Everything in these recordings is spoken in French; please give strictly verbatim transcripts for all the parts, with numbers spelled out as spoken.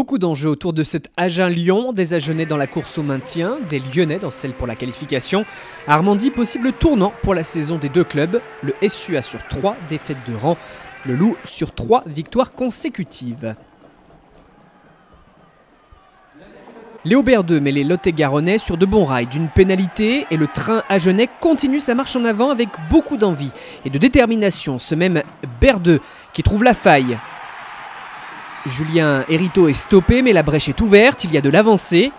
Beaucoup d'enjeux autour de cette Agen-Lyon, des Agenais dans la course au maintien, des Lyonnais dans celle pour la qualification. Armandie, possible tournant pour la saison des deux clubs. Le S U A sur trois défaites de rang, le Loup sur trois victoires consécutives. Léo Berdeu met les Lot-et-Garonnais sur de bons rails d'une pénalité et le train agenais continue sa marche en avant avec beaucoup d'envie et de détermination. Ce même Berdeu qui trouve la faille. Julien Erito est stoppé mais la brèche est ouverte, il y a de l'avancée.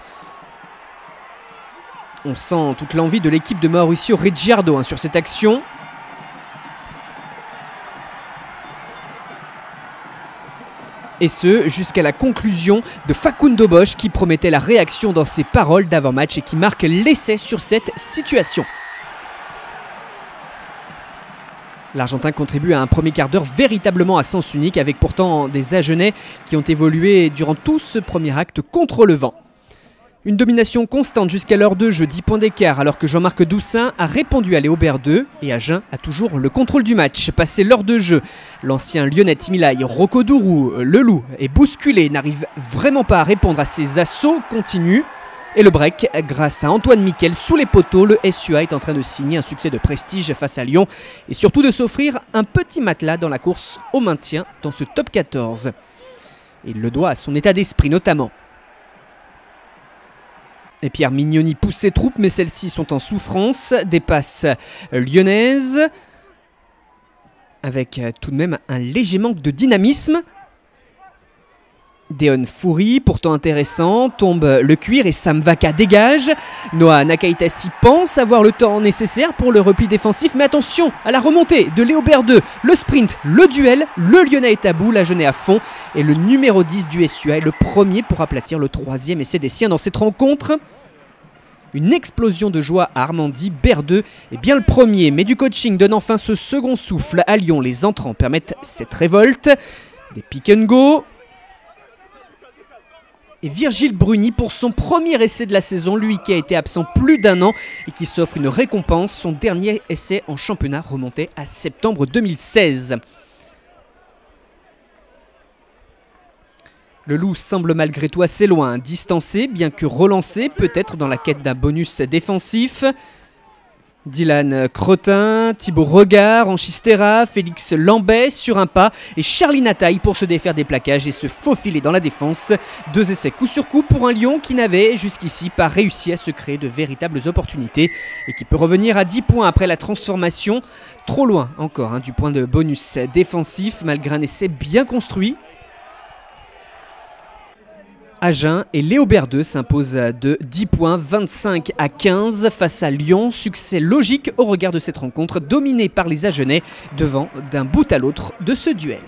On sent toute l'envie de l'équipe de Mauricio Riggiardo hein, sur cette action. Et ce, jusqu'à la conclusion de Facundo Bosch qui promettait la réaction dans ses paroles d'avant-match et qui marque l'essai sur cette situation. L'Argentin contribue à un premier quart d'heure véritablement à sens unique avec pourtant des Agenais qui ont évolué durant tout ce premier acte contre le vent. Une domination constante jusqu'à l'heure de jeu, dix points d'écart alors que Jean-Marc Doussain a répondu à Léo Berdeu et Agen a toujours le contrôle du match. Passé l'heure de jeu, l'ancien Lyonnais Milaï Rocodourou, le Loup, est bousculé, n'arrive vraiment pas à répondre à ses assauts continus. Et le break, grâce à Antoine Miquel, sous les poteaux, le S U A est en train de signer un succès de prestige face à Lyon et surtout de s'offrir un petit matelas dans la course au maintien dans ce top quatorze. Et il le doit à son état d'esprit notamment. Et Pierre Mignoni pousse ses troupes, mais celles-ci sont en souffrance, des passes lyonnaises, avec tout de même un léger manque de dynamisme. Déon Fourie, pourtant intéressant, tombe le cuir et Sam Vaca dégage. Noah Nakaita s'y pense, avoir le temps nécessaire pour le repli défensif. Mais attention à la remontée de Léo Berdeu. Le sprint, le duel, le Lyonnais est à bout, l'Agenais à fond. Et le numéro dix du S U A est le premier pour aplatir le troisième essai des siens dans cette rencontre. Une explosion de joie à Armandie, Berdeu est bien le premier. Mais du coaching donne enfin ce second souffle. À Lyon, les entrants permettent cette révolte. Des pick and go. Et Virgile Bruni pour son premier essai de la saison, lui qui a été absent plus d'un an et qui s'offre une récompense. Son dernier essai en championnat remontait à septembre deux mille seize. Le Loup semble malgré tout assez loin, distancé, bien que relancé, peut-être dans la quête d'un bonus défensif. Dylan Crotin, Thibaut Regard, Anchistera, Félix Lambet sur un pas et Charlie Ngatai pour se défaire des plaquages et se faufiler dans la défense. Deux essais coup sur coup pour un Lyon qui n'avait jusqu'ici pas réussi à se créer de véritables opportunités et qui peut revenir à dix points après la transformation. Trop loin encore hein, du point de bonus défensif malgré un essai bien construit. Agen et Léo Berdeu s'imposent de dix points, vingt-cinq à quinze face à Lyon. Succès logique au regard de cette rencontre dominée par les Agenais devant d'un bout à l'autre de ce duel.